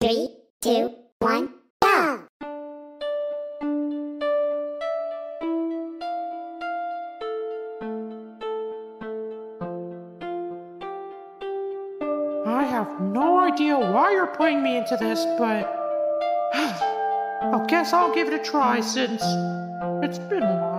3, 2, 1. I have no idea why you're putting me into this, but I guess I'll give it a try since it's been a while.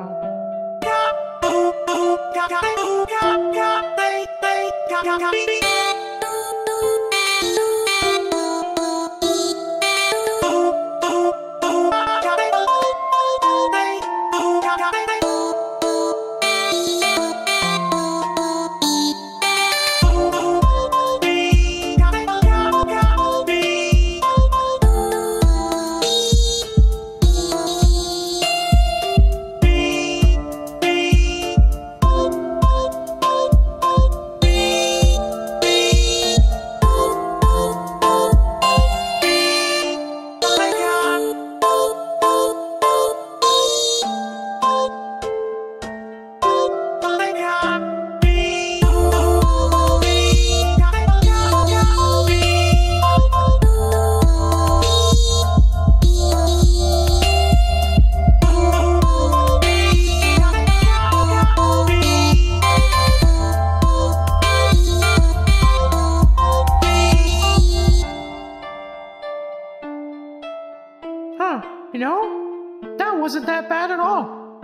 You know, that wasn't that bad at all.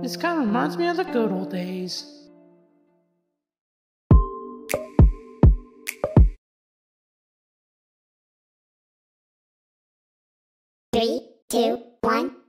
This kind of reminds me of the good old days. Three, two, one.